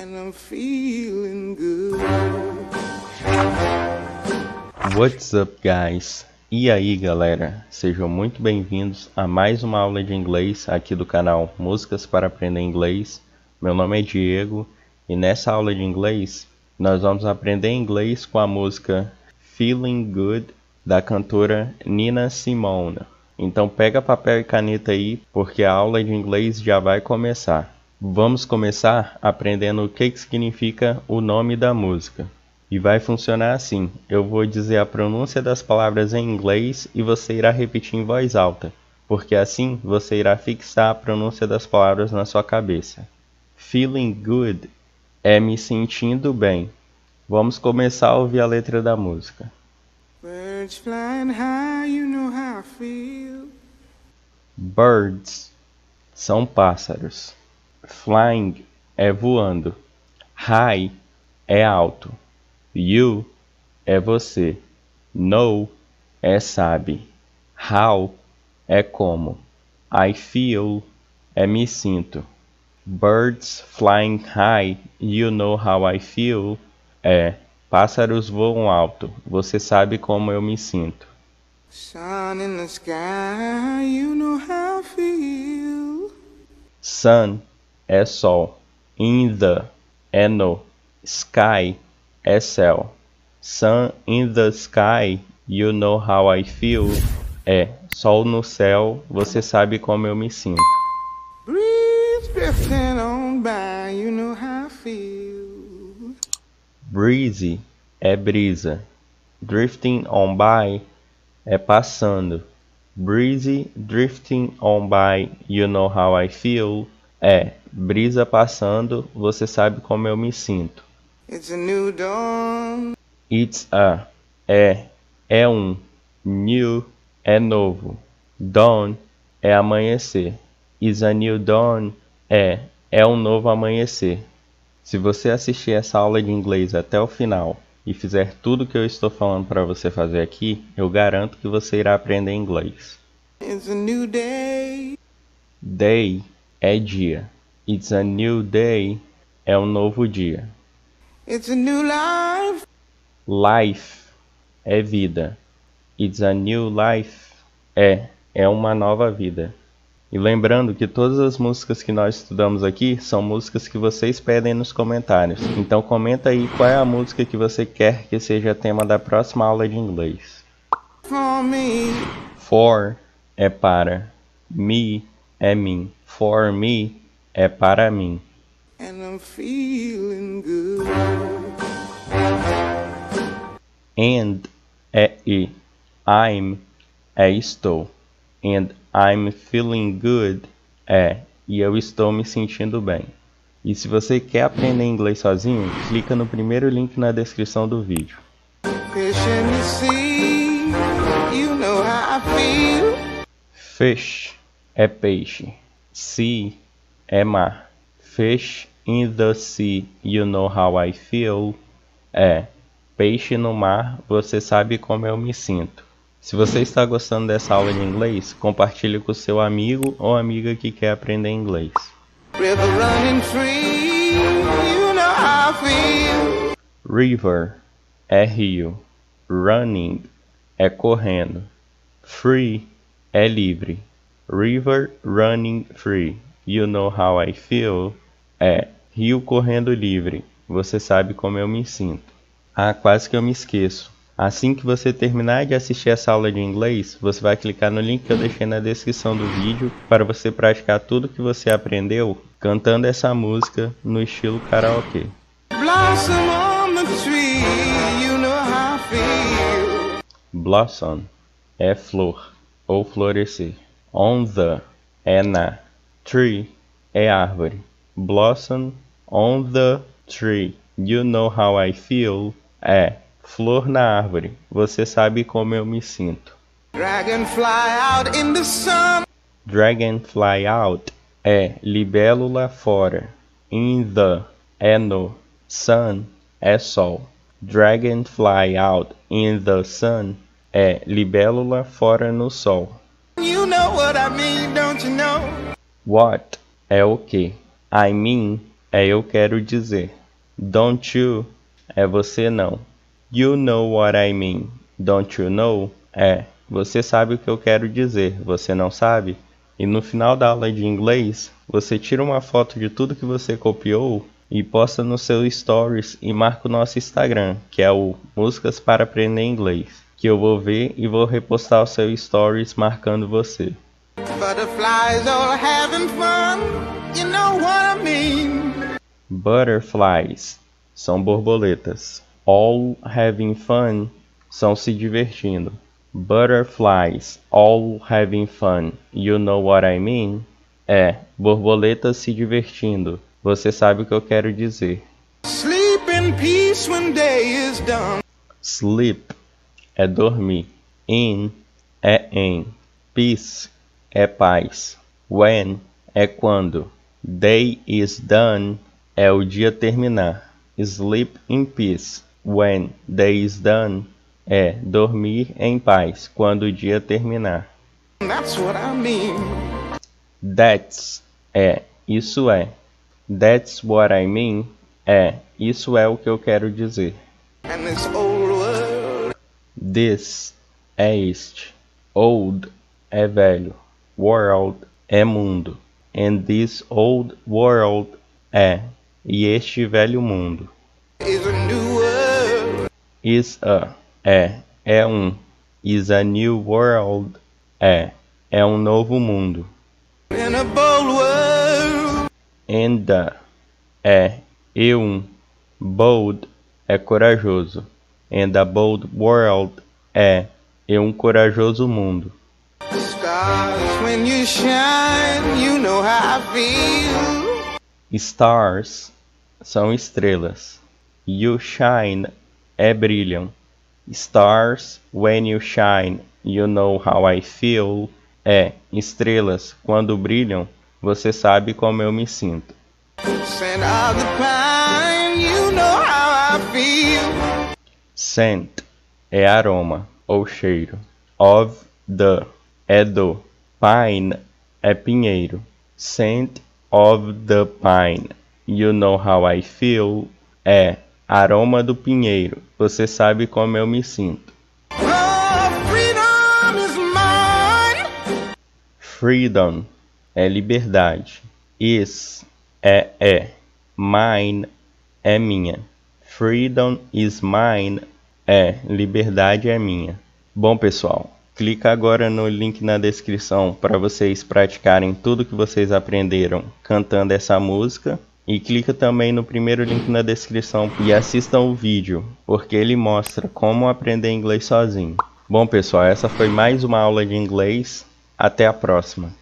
and I'm feeling good. What's up, guys? E aí, galera? Sejam muito bem-vindos a mais uma aula de inglês aqui do canal Músicas para Aprender Inglês. Meu nome é Diego e nessa aula de inglês nós vamos aprender inglês com a música Feeling Good da cantora Nina Simone. Então pega papel e caneta aí, porque a aula de inglês já vai começar. Vamos começar aprendendo o que significa o nome da música. E vai funcionar assim: eu vou dizer a pronúncia das palavras em inglês e você irá repetir em voz alta, porque assim você irá fixar a pronúncia das palavras na sua cabeça. Feeling good é me sentindo bem. Vamos começar a ouvir a letra da música. Birds flying high, you know how I feel. Birds são pássaros. Flying é voando. High é alto. You é você. Know é sabe. How é como. I feel é me sinto. Birds flying high, you know how I feel é pássaros voam alto, você sabe como eu me sinto. Sun in the sky, you know how I feel. Sun é sol. In the é no. Sky é céu. Sun in the sky, you know how I feel é sol no céu, você sabe como eu me sinto. Breeze drifting on by, you know how I feel. Breezy é brisa. Drifting on by é passando. Breezy drifting on by, you know how I feel é brisa passando, você sabe como eu me sinto. It's a new dawn. It's a é um. New é novo. Dawn é amanhecer. It's a new dawn é um novo amanhecer. Se você assistir essa aula de inglês até o final e fizer tudo o que eu estou falando para você fazer aqui, eu garanto que você irá aprender inglês. It's a new day. Day é dia. It's a new day é um novo dia. It's a new life. Life é vida. It's a new life é uma nova vida. E lembrando que todas as músicas que nós estudamos aqui são músicas que vocês pedem nos comentários. Então comenta aí qual é a música que você quer que seja tema da próxima aula de inglês. For me. For é para. Me é mim. For me é para mim. And I'm feeling good. And é e. I'm é estou. And I'm feeling good e eu estou me sentindo bem. E se você quer aprender inglês sozinho, clica no primeiro link na descrição do vídeo. Fish in the sea, you know how I feel. Fish é peixe. Sea é mar. Fish in the sea, you know how I feel peixe no mar, você sabe como eu me sinto. Se você está gostando dessa aula de inglês, compartilhe com seu amigo ou amiga que quer aprender inglês. River é rio. Running é correndo. Free é livre. River running free, you know how I feel rio correndo livre, você sabe como eu me sinto. Ah, quase que eu me esqueço. Assim que você terminar de assistir essa aula de inglês, você vai clicar no link que eu deixei na descrição do vídeo para você praticar tudo que você aprendeu cantando essa música no estilo karaokê. Blossom on the tree, you know how I feel. Blossom é flor ou florescer. On the é na. Tree é árvore. Blossom on the tree, you know how I feel flor na árvore, você sabe como eu me sinto. Dragonfly out in the sun. Dragonfly out é libélula fora. In the é no. Sun é sol. Dragonfly out in the sun é libélula fora no sol. You know what I mean, don't you know? What é o que? I mean é eu quero dizer. Don't you é você não. You know what I mean. Don't you know é você sabe o que eu quero dizer, você não sabe? E no final da aula de inglês, você tira uma foto de tudo que você copiou e posta no seu stories e marca o nosso Instagram, que é o Músicas para Aprender Inglês, que eu vou ver e vou repostar o seu stories marcando você. Butterflies all having fun, you know what I mean. Butterflies são borboletas. All having fun são se divertindo. Butterflies all having fun, you know what I mean? É, borboletas se divertindo, você sabe o que eu quero dizer. Sleep in peace when day is done. Sleep é dormir. In é em. Peace é paz. When é quando. Day is done é o dia terminar. Sleep in peace. When day is done é dormir em paz quando o dia terminar. That's what I mean. That's é isso é. That's what I mean é isso é o que eu quero dizer. And this old world. This é este. Old é velho. World é mundo. And this old world é e este velho mundo. Is a new world. Is a é um. Is a new world. É um novo mundo. In a bold world. And the é e um. Bold é corajoso. And a bold world é e um corajoso mundo. Stars when you shine, you know how I feel. Stars são estrelas. You shine é brilham. Stars, when you shine, you know how I feel. É, estrelas, quando brilham, você sabe como eu me sinto. Scent of the pine, you know how I feel. Scent é aroma ou cheiro. Of the é do. Pine é pinheiro. Scent of the pine, you know how I feel. É aroma do pinheiro, você sabe como eu me sinto. Freedom is mine. Freedom é liberdade. Is é. Mine é minha. Freedom is mine é liberdade é minha. Bom pessoal, clica agora no link na descrição para vocês praticarem tudo que vocês aprenderam cantando essa música. E clica também no primeiro link na descrição e assistam o vídeo, porque ele mostra como aprender inglês sozinho. Bom pessoal, essa foi mais uma aula de inglês. Até a próxima!